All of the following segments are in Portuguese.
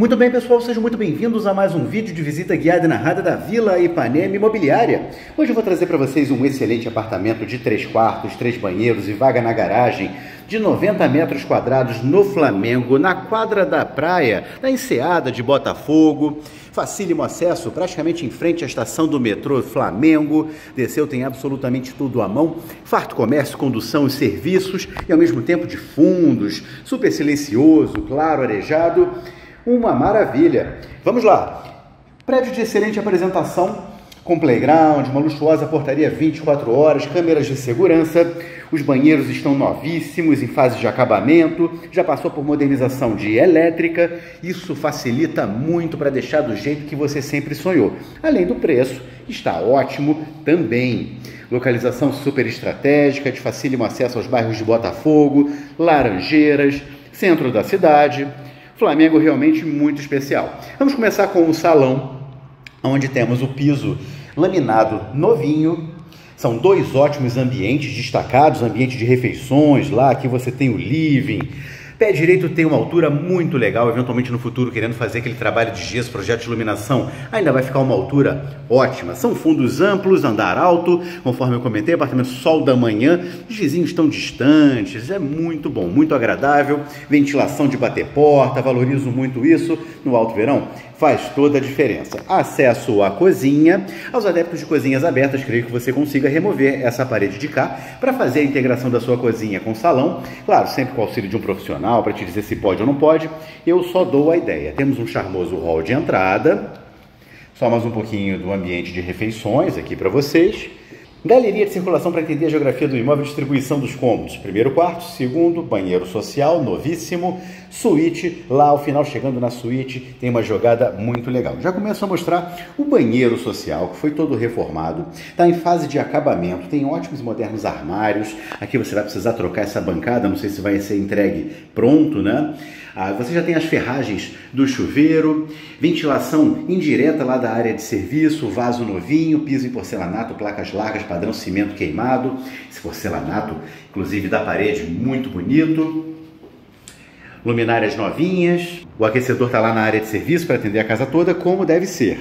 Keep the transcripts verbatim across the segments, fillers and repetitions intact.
Muito bem, pessoal, sejam muito bem-vindos a mais um vídeo de visita guiada e narrada da Villa Ipanema Imobiliária. Hoje eu vou trazer para vocês um excelente apartamento de três quartos, três banheiros e vaga na garagem, de noventa metros quadrados no Flamengo, na quadra da praia, na enseada de Botafogo, facílimo acesso, praticamente em frente à estação do metrô Flamengo, desceu, tem absolutamente tudo à mão, farto comércio, condução e serviços, e ao mesmo tempo de fundos, super silencioso, claro, arejado, uma maravilha. Vamos lá, prédio de excelente apresentação, com playground, uma luxuosa portaria vinte e quatro horas, câmeras de segurança, os banheiros estão novíssimos, em fase de acabamento, já passou por modernização de elétrica, isso facilita muito para deixar do jeito que você sempre sonhou. Além do preço, está ótimo também. Localização super estratégica, de facílimo acesso aos bairros de Botafogo, Laranjeiras, centro da cidade, Flamengo realmente muito especial. Vamos começar com o salão, onde temos o piso laminado novinho. São dois ótimos ambientes destacados, ambiente de refeições, lá que você tem o living. Pé direito tem uma altura muito legal, eventualmente no futuro querendo fazer aquele trabalho de gesso, projeto de iluminação, ainda vai ficar uma altura ótima. São fundos amplos, andar alto, conforme eu comentei, apartamento sol da manhã, os vizinhos estão distantes, é muito bom, muito agradável, ventilação de bater porta, valorizo muito isso no alto verão. Faz toda a diferença. Acesso à cozinha. Aos adeptos de cozinhas abertas, creio que você consiga remover essa parede de cá para fazer a integração da sua cozinha com o salão. Claro, sempre com o auxílio de um profissional para te dizer se pode ou não pode. Eu só dou a ideia. Temos um charmoso hall de entrada. Só mais um pouquinho do ambiente de refeições aqui para vocês. Galeria de circulação para entender a geografia do imóvel e distribuição dos cômodos. Primeiro quarto, segundo, banheiro social, novíssimo, suíte, lá ao final, chegando na suíte, tem uma jogada muito legal. Já começo a mostrar o banheiro social, que foi todo reformado, está em fase de acabamento, tem ótimos e modernos armários. Aqui você vai precisar trocar essa bancada, não sei se vai ser entregue pronto, né? Ah, você já tem as ferragens do chuveiro, ventilação indireta lá da área de serviço, vaso novinho, piso em porcelanato, placas largas, padrão cimento queimado, esse porcelanato, inclusive da parede, muito bonito. Luminárias novinhas, o aquecedor está lá na área de serviço para atender a casa toda, como deve ser.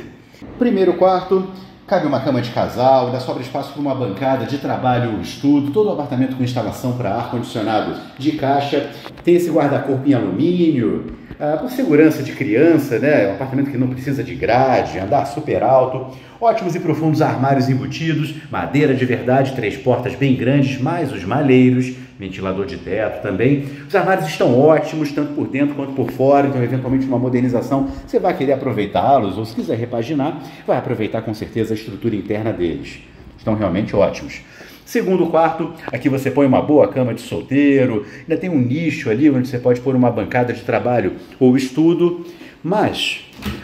Primeiro quarto, cabe uma cama de casal, dá sobra espaço para uma bancada de trabalho, estudo, todo o apartamento com instalação para ar-condicionado de caixa. Tem esse guarda-corpo em alumínio, ah, por segurança de criança, né? É um apartamento que não precisa de grade, andar super alto. Ótimos e profundos armários embutidos, madeira de verdade, três portas bem grandes, mais os maleiros, ventilador de teto também. Os armários estão ótimos, tanto por dentro quanto por fora, então eventualmente uma modernização, você vai querer aproveitá-los, ou se quiser repaginar, vai aproveitar com certeza a estrutura interna deles. Estão realmente ótimos. Segundo quarto, aqui você põe uma boa cama de solteiro, ainda tem um nicho ali onde você pode pôr uma bancada de trabalho ou estudo, mas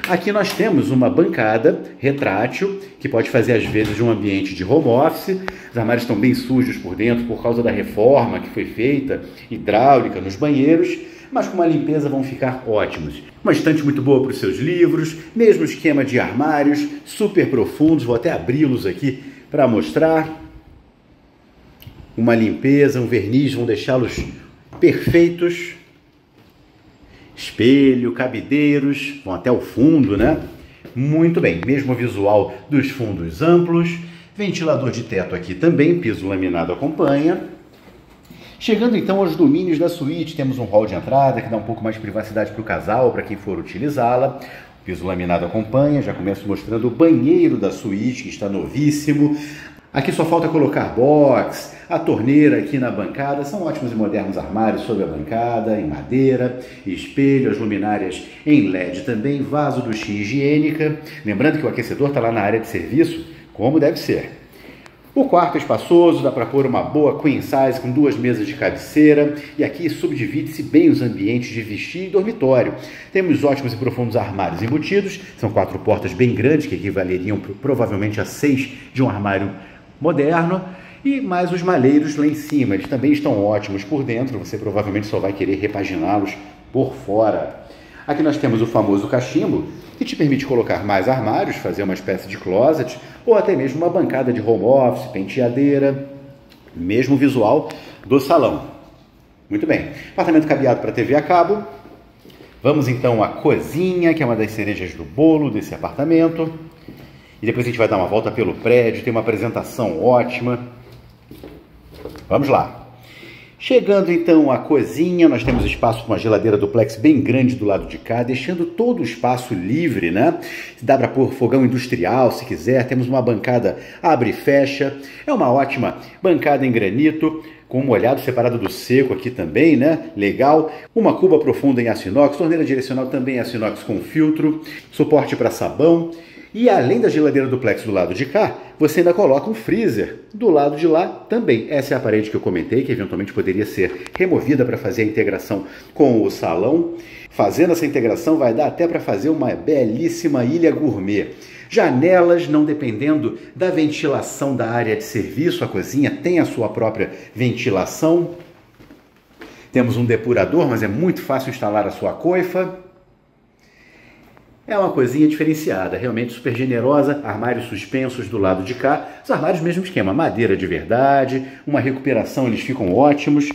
aqui nós temos uma bancada retrátil, que pode fazer às vezes de um ambiente de home office. Os armários estão bem sujos por dentro por causa da reforma que foi feita, hidráulica nos banheiros, mas com uma limpeza vão ficar ótimos. Uma estante muito boa para os seus livros, mesmo esquema de armários, super profundos, vou até abri-los aqui para mostrar. Uma limpeza, um verniz, vão deixá-los perfeitos. Espelho, cabideiros, vão até o fundo, né? Muito bem, mesmo visual dos fundos amplos. Ventilador de teto aqui também, piso laminado acompanha. Chegando então aos domínios da suíte, temos um hall de entrada que dá um pouco mais de privacidade para o casal, para quem for utilizá-la. Piso laminado acompanha, já começo mostrando o banheiro da suíte, que está novíssimo. Aqui só falta colocar box, a torneira aqui na bancada, são ótimos e modernos armários sobre a bancada, em madeira, espelho, as luminárias em L E D também, vaso do chá higiênica, lembrando que o aquecedor está lá na área de serviço, como deve ser. O quarto é espaçoso, dá para pôr uma boa queen size com duas mesas de cabeceira e aqui subdivide-se bem os ambientes de vestir e dormitório. Temos ótimos e profundos armários embutidos, são quatro portas bem grandes que equivaleriam provavelmente a seis de um armário moderno, e mais os maleiros lá em cima, eles também estão ótimos por dentro, você provavelmente só vai querer repaginá-los por fora. Aqui nós temos o famoso cachimbo, que te permite colocar mais armários, fazer uma espécie de closet, ou até mesmo uma bancada de home office, penteadeira, mesmo visual do salão. Muito bem, apartamento cabeado para T V a cabo, Vamos então à cozinha, que é uma das cerejas do bolo desse apartamento. E depois a gente vai dar uma volta pelo prédio, tem uma apresentação ótima. Vamos lá. Chegando então à cozinha, nós temos espaço para uma geladeira duplex bem grande do lado de cá, deixando todo o espaço livre, né? Dá para pôr fogão industrial se quiser. Temos uma bancada abre e fecha. É uma ótima bancada em granito, com um molhado separado do seco aqui também, né? Legal. Uma cuba profunda em aço inox, torneira direcional também em aço inox com filtro, suporte para sabão. E além da geladeira duplex do lado de cá, você ainda coloca um freezer do lado de lá também. Essa é a parede que eu comentei, que eventualmente poderia ser removida para fazer a integração com o salão. Fazendo essa integração vai dar até para fazer uma belíssima ilha gourmet. Janelas, não dependendo da ventilação da área de serviço, a cozinha tem a sua própria ventilação. Temos um depurador, mas é muito fácil instalar a sua coifa. É uma coisinha diferenciada, realmente super generosa. Armários suspensos do lado de cá. Os armários, mesmo esquema, madeira de verdade, uma recuperação, eles ficam ótimos.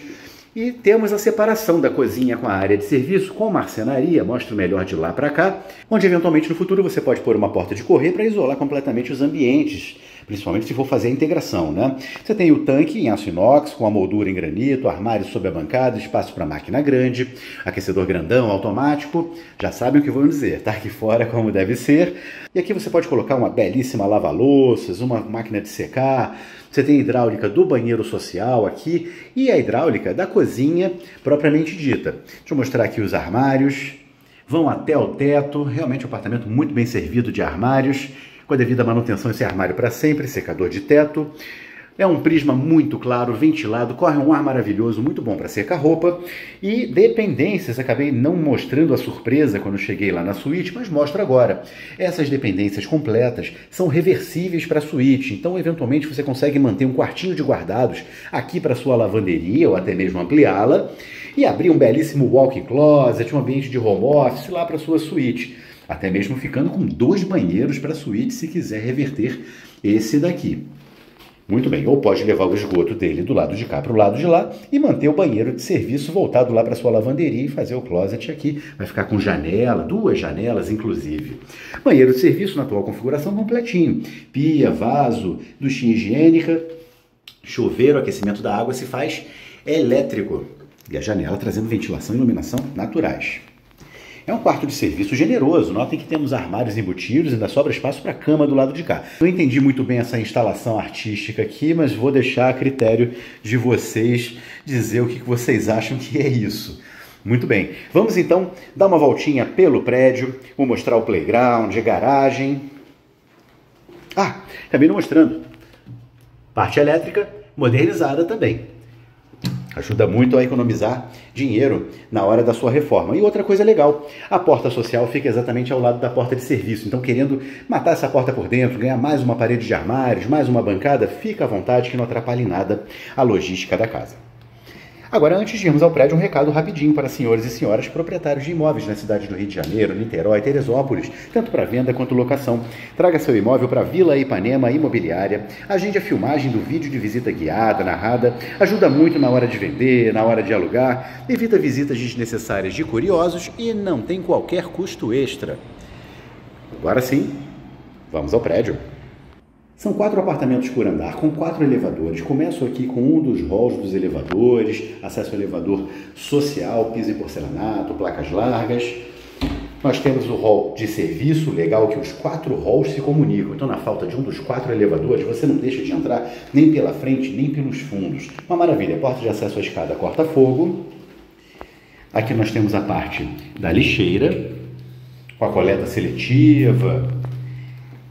E temos a separação da cozinha com a área de serviço, com marcenaria, mostro melhor de lá para cá, onde eventualmente no futuro você pode pôr uma porta de correr para isolar completamente os ambientes, principalmente se for fazer a integração, né? Você tem o tanque em aço inox, com a moldura em granito, armário sob a bancada, espaço para máquina grande, aquecedor grandão, automático. Já sabem o que vão dizer, tá aqui fora como deve ser. E aqui você pode colocar uma belíssima lava-louças, uma máquina de secar. Você tem a hidráulica do banheiro social aqui e a hidráulica da cozinha propriamente dita. Deixa eu mostrar aqui os armários. Vão até o teto, realmente um apartamento muito bem servido de armários. Com a devida manutenção, esse armário para sempre, secador de teto. É um prisma muito claro, ventilado, corre um ar maravilhoso, muito bom para secar roupa. E dependências, acabei não mostrando a surpresa quando cheguei lá na suíte, mas mostro agora. Essas dependências completas são reversíveis para a suíte, então eventualmente você consegue manter um quartinho de guardados aqui para sua lavanderia ou até mesmo ampliá-la. E abrir um belíssimo walk-in closet, um ambiente de home office lá para sua suíte. Até mesmo ficando com dois banheiros para a suíte, se quiser reverter esse daqui. Muito bem, ou pode levar o esgoto dele do lado de cá para o lado de lá e manter o banheiro de serviço voltado lá para a sua lavanderia e fazer o closet aqui. Vai ficar com janela, duas janelas inclusive. Banheiro de serviço na atual configuração completinho. Pia, vaso, duchinha higiênica, chuveiro, aquecimento da água se faz elétrico. E a janela trazendo ventilação e iluminação naturais. É um quarto de serviço generoso, notem que temos armários embutidos, ainda sobra espaço para a cama do lado de cá. Não entendi muito bem essa instalação artística aqui, mas vou deixar a critério de vocês dizer o que vocês acham que é isso. Muito bem, vamos então dar uma voltinha pelo prédio, vou mostrar o playground, a garagem. Ah, acabei não mostrando. Parte elétrica modernizada também. Ajuda muito a economizar dinheiro na hora da sua reforma. E outra coisa legal, a porta social fica exatamente ao lado da porta de serviço. Então, querendo matar essa porta por dentro, ganhar mais uma parede de armários, mais uma bancada, fica à vontade que não atrapalhe nada a logística da casa. Agora, antes de irmos ao prédio, um recado rapidinho para senhores e senhoras proprietários de imóveis na cidade do Rio de Janeiro, Niterói, Teresópolis, tanto para venda quanto locação. Traga seu imóvel para a Villa Ipanema Imobiliária, agende a filmagem do vídeo de visita guiada, narrada, ajuda muito na hora de vender, na hora de alugar, evita visitas desnecessárias de curiosos e não tem qualquer custo extra. Agora sim, vamos ao prédio. São quatro apartamentos por andar, com quatro elevadores. Começo aqui com um dos halls dos elevadores, acesso ao elevador social, piso em porcelanato, placas largas. Nós temos o hall de serviço, legal que os quatro halls se comunicam. Então, na falta de um dos quatro elevadores, você não deixa de entrar nem pela frente, nem pelos fundos. Uma maravilha, porta de acesso à escada corta-fogo. Aqui nós temos a parte da lixeira, com a coleta seletiva.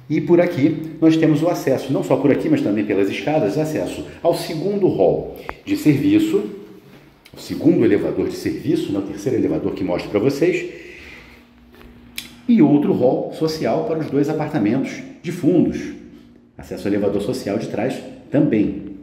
E por aqui nós temos o acesso, não só por aqui, mas também pelas escadas, acesso ao segundo hall de serviço, o segundo elevador de serviço, não, o terceiro elevador que mostro para vocês, e outro hall social para os dois apartamentos de fundos, acesso ao elevador social de trás também.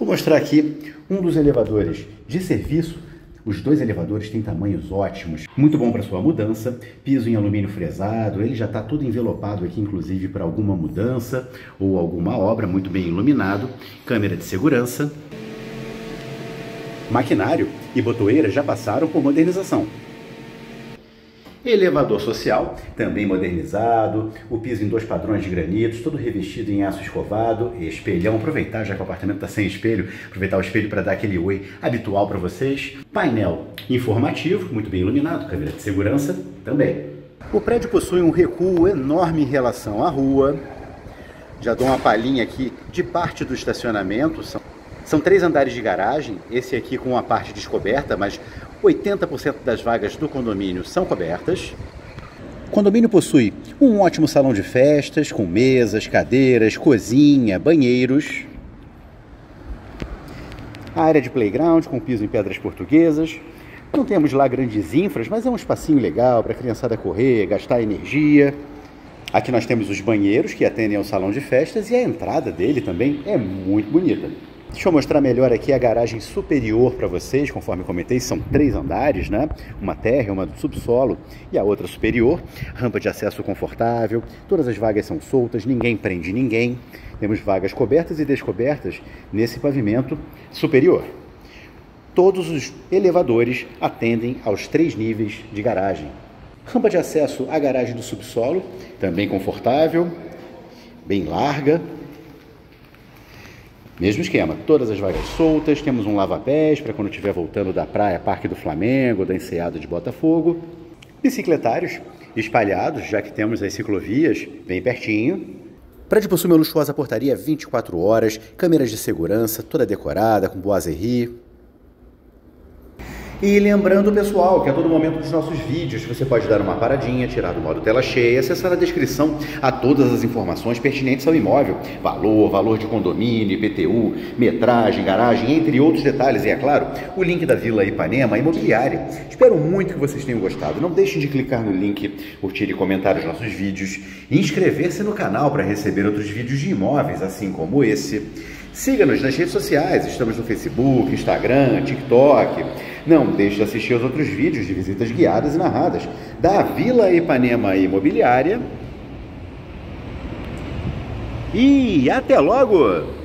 Vou mostrar aqui um dos elevadores de serviço. Os dois elevadores têm tamanhos ótimos, muito bom para sua mudança, piso em alumínio fresado, ele já está todo envelopado aqui, inclusive para alguma mudança ou alguma obra, muito bem iluminado, câmera de segurança. Maquinário e botoeira já passaram por modernização. Elevador social, também modernizado, o piso em dois padrões de granitos, todo revestido em aço escovado, espelhão, aproveitar já que o apartamento está sem espelho, aproveitar o espelho para dar aquele oi habitual para vocês. Painel informativo, muito bem iluminado, câmera de segurança também. O prédio possui um recuo enorme em relação à rua. Já dou uma palhinha aqui de parte do estacionamento. São, são três andares de garagem, esse aqui com uma parte descoberta, mas oitenta por cento das vagas do condomínio são cobertas. O condomínio possui um ótimo salão de festas, com mesas, cadeiras, cozinha, banheiros. A área de playground com piso em pedras portuguesas. Não temos lá grandes infras, mas é um espacinho legal para a criançada correr, gastar energia. Aqui nós temos os banheiros que atendem ao salão de festas e a entrada dele também é muito bonita. Deixa eu mostrar melhor aqui a garagem superior para vocês, conforme comentei, são três andares, né? Uma térrea, uma do subsolo e a outra superior. Rampa de acesso confortável, todas as vagas são soltas, ninguém prende ninguém. Temos vagas cobertas e descobertas nesse pavimento superior. Todos os elevadores atendem aos três níveis de garagem. Rampa de acesso à garagem do subsolo, também confortável, bem larga. Mesmo esquema, todas as vagas soltas, temos um lava-pés para quando estiver voltando da praia, Parque do Flamengo, da Enseada de Botafogo. Bicicletários espalhados, já que temos as ciclovias bem pertinho. O prédio possui uma luxuosa portaria vinte e quatro horas, câmeras de segurança, toda decorada, com boiserie. E lembrando, pessoal, que a todo momento dos nossos vídeos você pode dar uma paradinha, tirar do modo tela cheia e acessar a descrição a todas as informações pertinentes ao imóvel. Valor, valor de condomínio, I P T U, metragem, garagem, entre outros detalhes. E, é claro, o link da Villa Ipanema Imobiliária. Espero muito que vocês tenham gostado. Não deixem de clicar no link, curtir e comentar os nossos vídeos. E inscrever-se no canal para receber outros vídeos de imóveis, assim como esse. Siga-nos nas redes sociais, estamos no Facebook, Instagram, TikTok. Não deixe de assistir aos outros vídeos de visitas guiadas e narradas da Villa Ipanema Imobiliária. E até logo!